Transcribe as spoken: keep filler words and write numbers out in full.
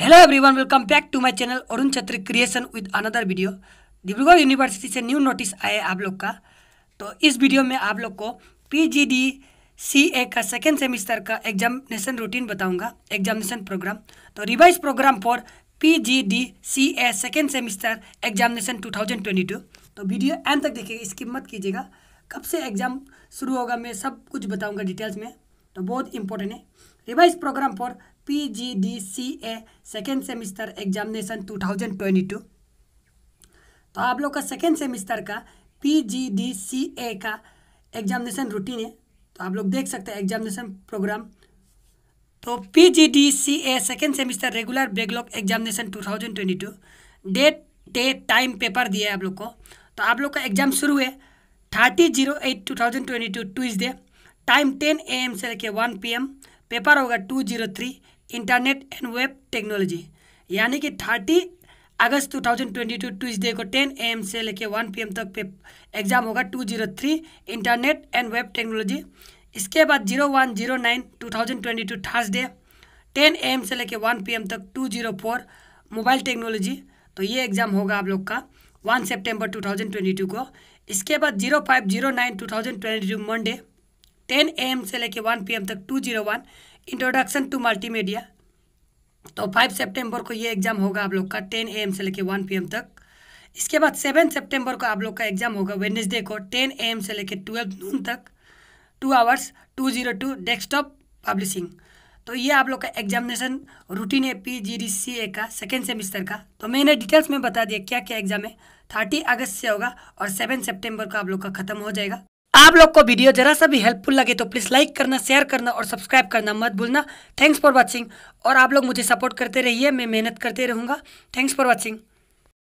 Hello everyone, welcome back to my channel Arun Chhetri creation with another video. Dibrugarh university से new notice आया है आप लोग का, तो इस वीडियो में आप लोग को P G D C A का सेकेंड सेमिस्टर का एग्जामिनेशन रूटीन बताऊंगा, एग्जामिनेशन प्रोग्राम। तो revise programme for P G D C A second semester examination two thousand twenty two. तो वीडियो एंड तक देखिएगा, इसकी मत कीजिएगा। कब से एग्जाम शुरू होगा मैं सब कुछ बताऊँगा डिटेल्स में, तो बहुत इंपॉर्टेंट है। Revise programme for P G D C A second semester examination two thousand twenty two. तो आप लोग का सेकेंड सेमिस्टर का P G D C A का एग्जामिनेशन रूटीन है, तो आप लोग देख सकते हैं एग्जामिनेशन प्रोग्राम। तो P G D C A second semester regular backlog examination two thousand twenty two date day time paper दिया है आप लोग को। तो आप लोग का एग्जाम शुरू है thirty zero eight two thousand twenty two Tuesday, time ten A M से लेके वन पी एम। पेपर होगा two zero three internet and web technology, यानी कि थर्टी अगस्त two thousand twenty two Tuesday को टेन ए एम से लेके one P M तक पे एग्ज़ाम होगा two zero three internet and web technology. इसके बाद zero one zero nine two thousand twenty two Thursday ten A M से लेके वन पी एम तक two zero four mobile technology. तो ये एग्ज़ाम होगा आप लोग का वन सितंबर टू थाउजेंड ट्वेंटी टू को। इसके बाद zero five zero nine two thousand twenty two Monday ten A M से लेके वन पी एम तक two zero one introduction to multimedia. तो फाइव सितंबर को ये एग्ज़ाम होगा आप लोग का टेन ए एम से लेके वन पी एम तक। इसके बाद सेवन सितंबर को आप लोग का एग्ज़ाम होगा वेडनेसडे को टेन ए एम से लेके ट्वेल्व नून तक, two hours two zero two desktop publishing. तो ये आप लोग का एग्जामिनेशन रूटीन है P G D C A का सेकेंड सेमिस्टर का। तो मैंने डिटेल्स में बता दिया क्या क्या एग्ज़ाम है। थर्टी अगस्त से होगा और सेवन सेप्टेम्बर को आप लोग का ख़त्म हो जाएगा। आप लोग को वीडियो जरा सा भी हेल्पफुल लगे तो प्लीज़ लाइक करना, शेयर करना और सब्सक्राइब करना मत भूलना। थैंक्स फॉर वॉचिंग, और आप लोग मुझे सपोर्ट करते रहिए, मैं मेहनत करते रहूँगा। Thanks for watching.